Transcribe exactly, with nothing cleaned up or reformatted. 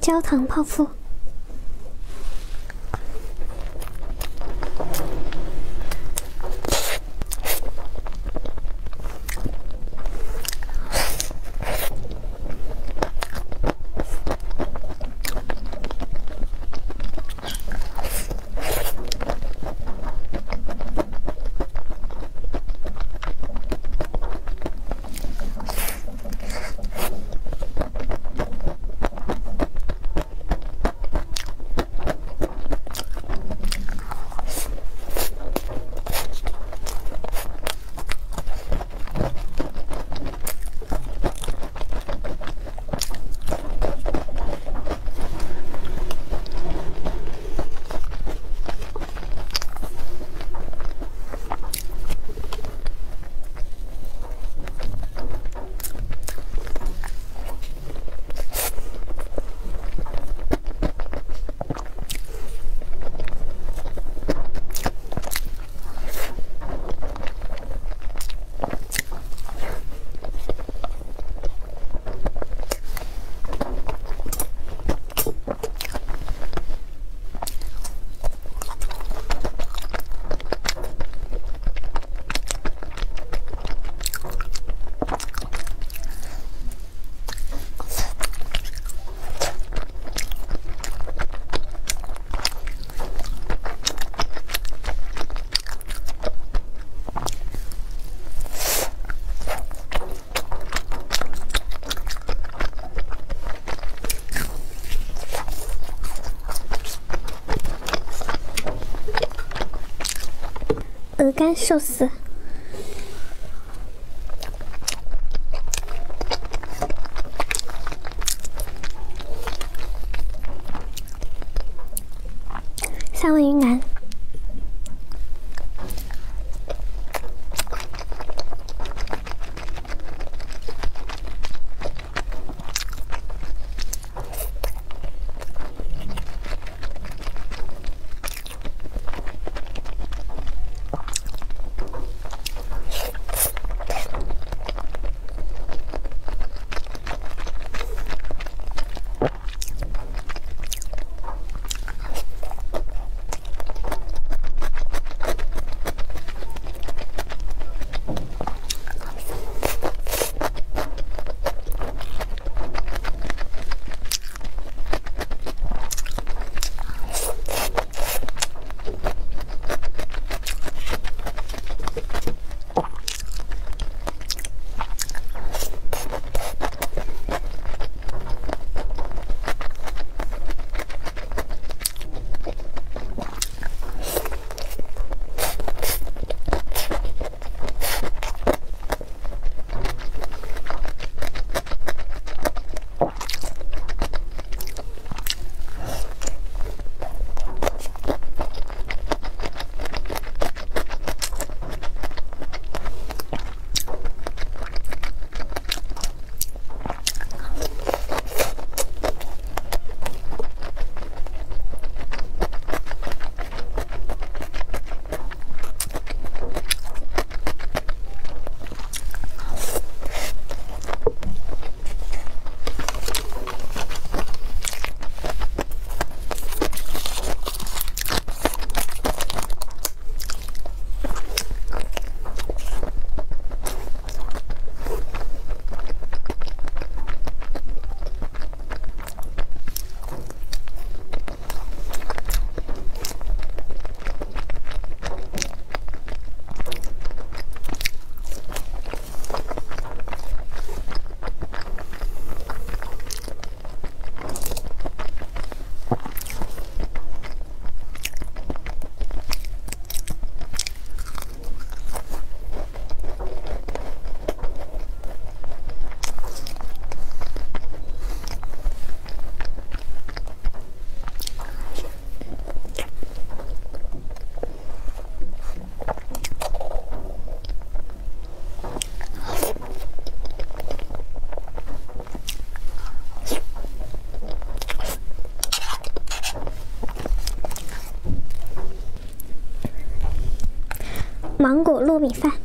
焦糖泡芙。 鹅肝寿司。 芒果糯米饭。